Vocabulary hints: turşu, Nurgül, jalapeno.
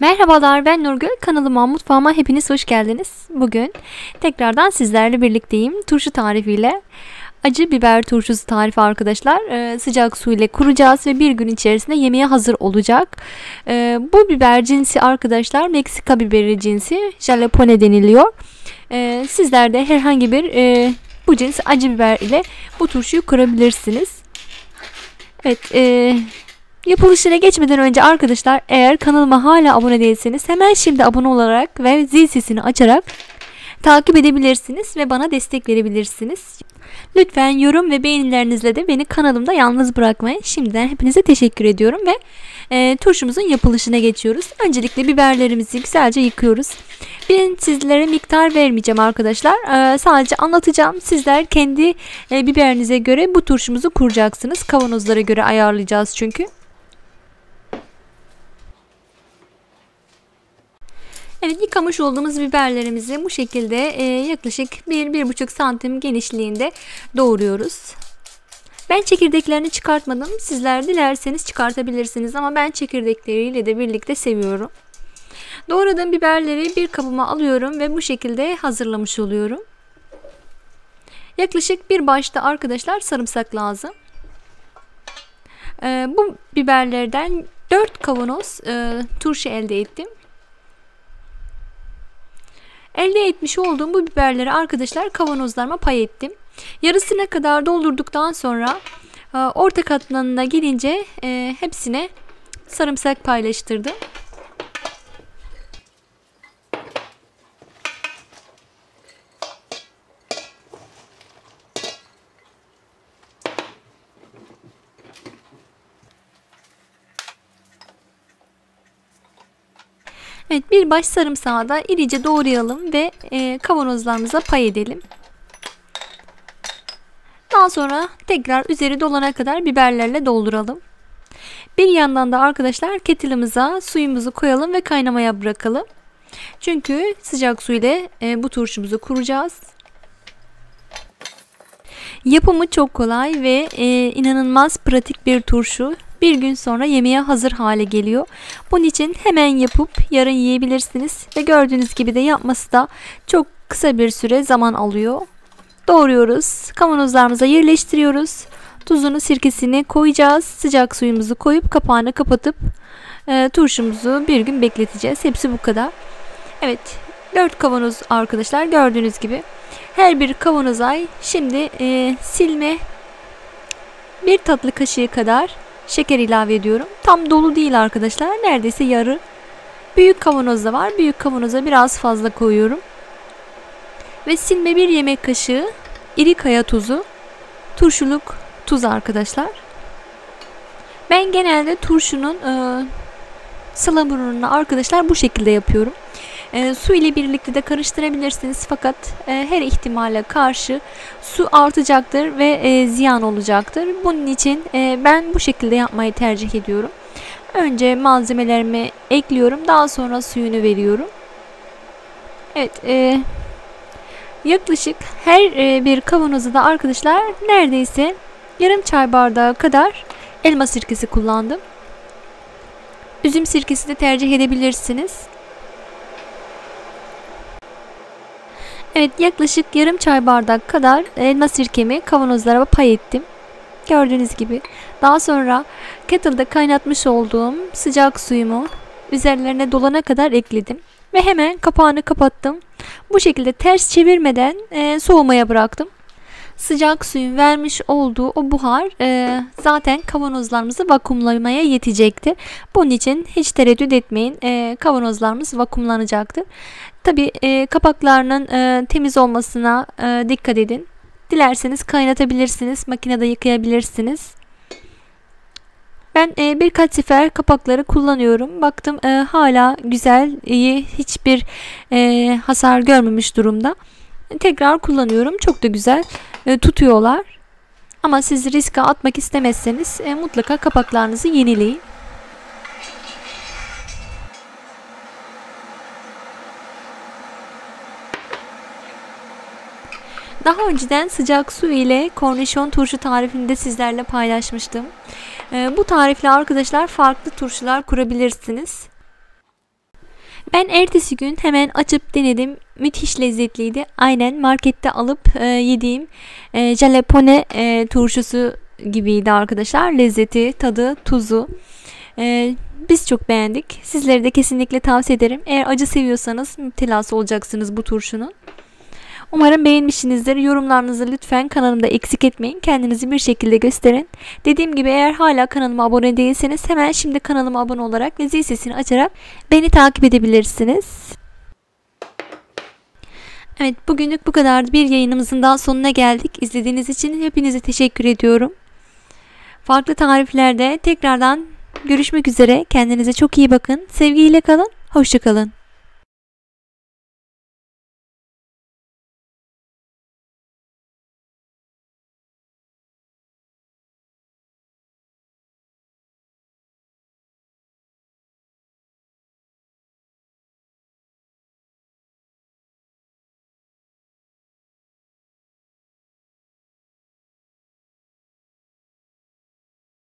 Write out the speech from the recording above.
Merhabalar, ben Nurgül. Kanalıma, mutfağıma hepiniz hoş geldiniz. Bugün tekrardan sizlerle birlikteyim. Turşu tarifiyle acı biber turşusu tarifi arkadaşlar. Sıcak su ile kuracağız ve bir gün içerisinde yemeğe hazır olacak. Bu biber cinsi arkadaşlar Meksika biberi cinsi, jalapeno deniliyor. Sizler de herhangi bir bu cins acı biber ile bu turşuyu kurabilirsiniz. Evet, yapılışına geçmeden önce arkadaşlar, eğer kanalıma hala abone değilseniz hemen şimdi abone olarak ve zil sesini açarak takip edebilirsiniz ve bana destek verebilirsiniz. Lütfen yorum ve beğenilerinizle de beni kanalımda yalnız bırakmayın. Şimdiden hepinize teşekkür ediyorum ve turşumuzun yapılışına geçiyoruz. Öncelikle biberlerimizi güzelce yıkıyoruz. Ben sizlere miktar vermeyeceğim arkadaşlar. Sadece anlatacağım. Sizler kendi biberinize göre bu turşumuzu kuracaksınız. Kavanozlara göre ayarlayacağız çünkü. Evet, yıkamış olduğumuz biberlerimizi bu şekilde yaklaşık 1-1,5 santim genişliğinde doğruyoruz. Ben çekirdeklerini çıkartmadım. Sizler dilerseniz çıkartabilirsiniz ama ben çekirdekleriyle de birlikte seviyorum. Doğradığım biberleri bir kabıma alıyorum ve bu şekilde hazırlamış oluyorum. Yaklaşık bir başta arkadaşlar sarımsak lazım. Bu biberlerden 4 kavanoz turşu elde ettim. Elde etmiş olduğum bu biberleri arkadaşlar kavanozlarıma pay ettim. Yarısına kadar doldurduktan sonra orta katmanına gelince hepsine sarımsak paylaştırdım. Evet, bir baş sarımsağı da irice doğrayalım ve kavanozlarımıza pay edelim. Daha sonra tekrar üzeri dolana kadar biberlerle dolduralım. Bir yandan da arkadaşlar kettle'ımıza suyumuzu koyalım ve kaynamaya bırakalım. Çünkü sıcak su ile bu turşumuzu kuracağız. Yapımı çok kolay ve inanılmaz pratik bir turşu. Bir gün sonra yemeğe hazır hale geliyor. Bunun için hemen yapıp yarın yiyebilirsiniz. Ve gördüğünüz gibi de yapması da çok kısa bir süre zaman alıyor. Doğruyoruz. Kavanozlarımıza yerleştiriyoruz. Tuzunu, sirkesini koyacağız. Sıcak suyumuzu koyup kapağını kapatıp turşumuzu bir gün bekleteceğiz. Hepsi bu kadar. Evet, 4 kavanoz arkadaşlar gördüğünüz gibi. Her bir kavanoza şimdi silme 1 tatlı kaşığı kadar şeker ilave ediyorum. Tam dolu değil arkadaşlar. Neredeyse yarı. Büyük kavanozda var. Büyük kavanoza biraz fazla koyuyorum. Ve silme 1 yemek kaşığı iri kaya tuzu. Turşuluk tuz arkadaşlar. Ben genelde turşunun salamurunu arkadaşlar bu şekilde yapıyorum. Su ile birlikte de karıştırabilirsiniz. Fakat her ihtimale karşı su artacaktır ve ziyan olacaktır. Bunun için ben bu şekilde yapmayı tercih ediyorum. Önce malzemelerimi ekliyorum. Daha sonra suyunu veriyorum. Evet, yaklaşık her bir kavanoza da arkadaşlar neredeyse yarım çay bardağı kadar elma sirkesi kullandım. Üzüm sirkesi de tercih edebilirsiniz. Evet, yaklaşık yarım çay bardak kadar elma sirkemi kavanozlara pay ettim. Gördüğünüz gibi. Daha sonra kettle'da kaynatmış olduğum sıcak suyumu üzerlerine dolana kadar ekledim. Ve hemen kapağını kapattım. Bu şekilde ters çevirmeden soğumaya bıraktım. Sıcak suyun vermiş olduğu o buhar zaten kavanozlarımızı vakumlamaya yetecektir. Bunun için hiç tereddüt etmeyin. Kavanozlarımız vakumlanacaktır. Tabi kapaklarının temiz olmasına dikkat edin. Dilerseniz kaynatabilirsiniz. Makinede yıkayabilirsiniz. Ben birkaç sefer kapakları kullanıyorum. Baktım hala güzel, iyi, hiçbir hasar görmemiş durumda. Tekrar kullanıyorum. Çok da güzel tutuyorlar. Ama siz riske atmak istemezseniz mutlaka kapaklarınızı yenileyin. Daha önceden sıcak su ile kornişon turşu tarifini de sizlerle paylaşmıştım. Bu tarifle arkadaşlar farklı turşular kurabilirsiniz. Ben ertesi gün hemen açıp denedim. Müthiş lezzetliydi. Aynen markette alıp yediğim jalapeno turşusu gibiydi arkadaşlar. Lezzeti, tadı, tuzu. Biz çok beğendik. Sizlere de kesinlikle tavsiye ederim. Eğer acı seviyorsanız müptelası olacaksınız bu turşunun. Umarım beğenmişsinizdir. Yorumlarınızı lütfen kanalımda eksik etmeyin. Kendinizi bir şekilde gösterin. Dediğim gibi eğer hala kanalıma abone değilseniz hemen şimdi kanalıma abone olarak ve zil sesini açarak beni takip edebilirsiniz. Evet, bugünlük bu kadar. Bir yayınımızın daha sonuna geldik. İzlediğiniz için hepinize teşekkür ediyorum. Farklı tariflerde tekrardan görüşmek üzere. Kendinize çok iyi bakın. Sevgiyle kalın. Hoşça kalın.